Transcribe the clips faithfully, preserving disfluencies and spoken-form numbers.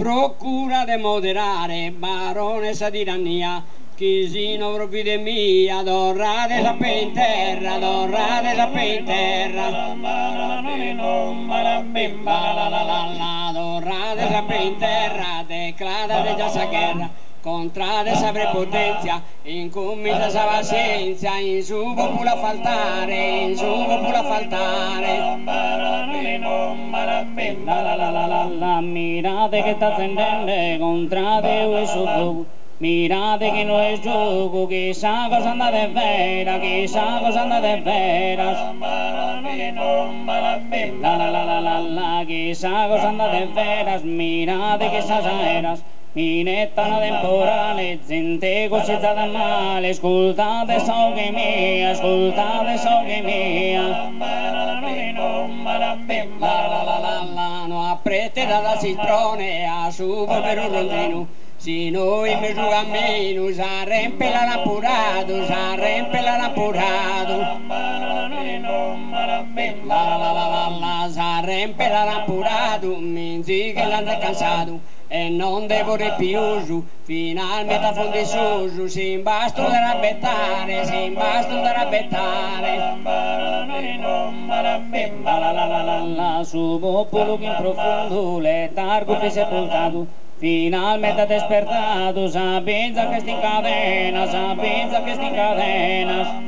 Procura de moderare, barone sa tirannia, Chisino provvidemia, dorrate sapè in terra, dorrate sapè in terra, dorrate sapè in terra, declarate già sa guerra, contrade sa prepotenzia, incommita sa pazienza, in su popula faltare, in su popula faltare. Mirate che sta sentendo, contrade voi sotto. Mirate che non è gioco, chissà cosa andate vera, chissà cosa andate vera. La la la la la la, chissà cosa andate vera, mirate che sa era. Inettano temporale, gente coscizzata male, ascoltate so che mia, ascoltate so che mia. Non apprettata da citrone, a su per un rondino. Si noi mi giugamino, sarempe la lampurato, sarempe la lampurato. La la la la la, sarempe la lampurato, minzi che l'hanno cansato. E non devo più, finalmente a fondo su, si imbastro da rabbettare, si imbastro da rabbettare. Su popolo che in profondo, letargo che sepoltato. Finalmente despertato, sapienza che sta in catena, sapienza che sta in catena.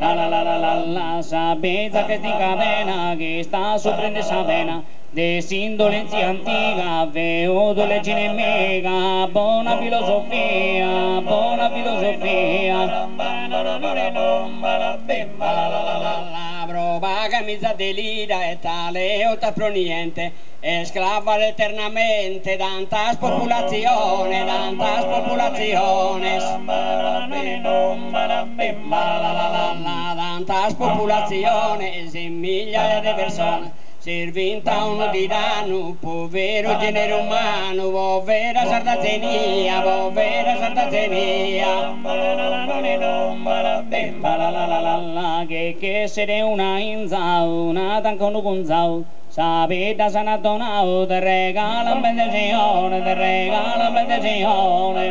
La la la la la la, sapienza che sta in catena, che sta soffrendo sa pena. Desindolenza antica, veodo legge nemica, buona filosofia, buona filosofia. La propaga mezza delira e tale otta proniente. Esclava eternamente, tanta spopolazione, tanta spopolazione. Tanta spopolazione, se migliaia di persone, servinta uno tiranno, povero genere umano, povera sardazenia, povera sardazenia. Che che se una inza, una tanca uno gonzao. Sapete se ne donavo, ti regala un benedizione, ti regala un benedizione.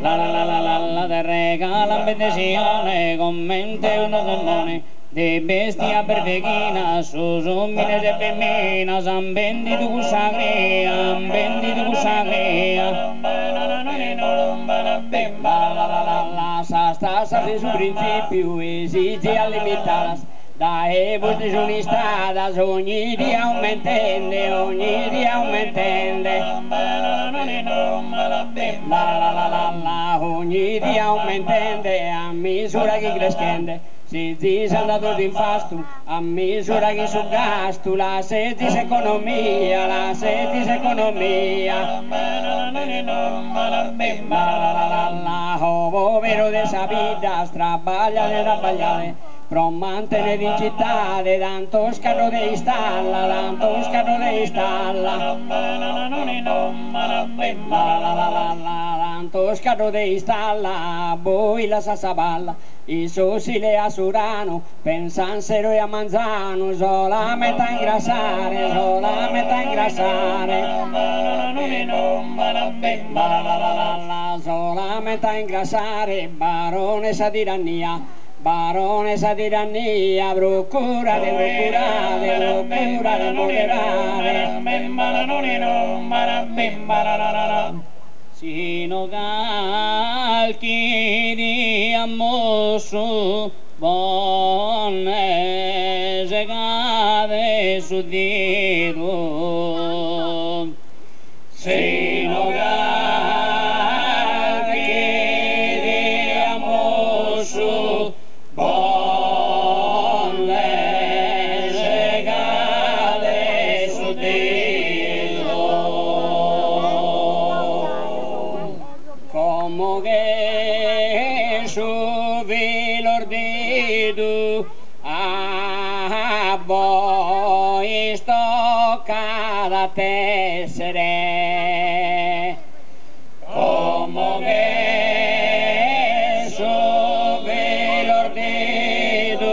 La la la la la la, ti regala un benedizione, commente uno gommone. Di bestia perfechina, su sommine se femmina, san bendito con sagria, bendito con sagria. Sa stassa in suo principio esige a limitarsi. Da evo di giunistada, ogni dia un mentende, ogni dia un mentende. Ogni dia un mentende, a misura che crescende. Si dice andato d'infasto, a misura che su gasto, la setis economia, la setis economia. La povero de sa vita, strabagliare da bagliare. Promante ne di città, tanto scarro de istalla, tanto scarro de istalla. Tanto scarro de istalla, voi la sassaballa. I sosile a Surano, pensansero e a Manzano, solamente a ingrassare, solamente a ingrassare. Solamente a ingrassare, barone sa tirannia. Barone sa tirannia, procura di moderare, procura di moderare. Sino calchi di ammosso, bonne se cade su dito. Sino calchi di ammosso, bonne se cade su dito, como che su vilor dito a voi stoccata tessere, como che su vilor dito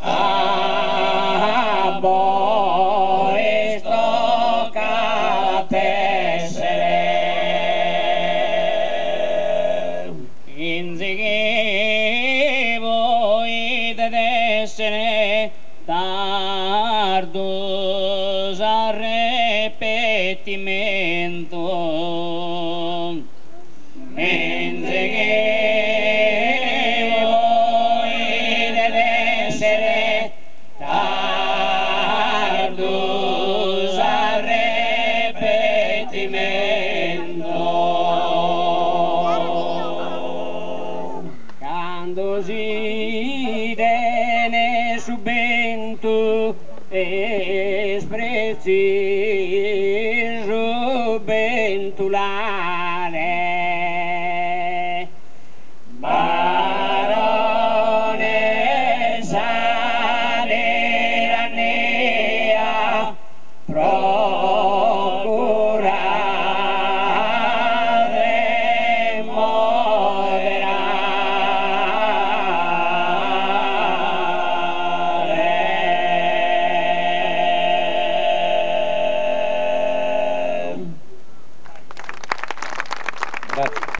a voi alimento. Me entregué, voy de desear tus arrepentimientos. Cuando si de su vento es preciso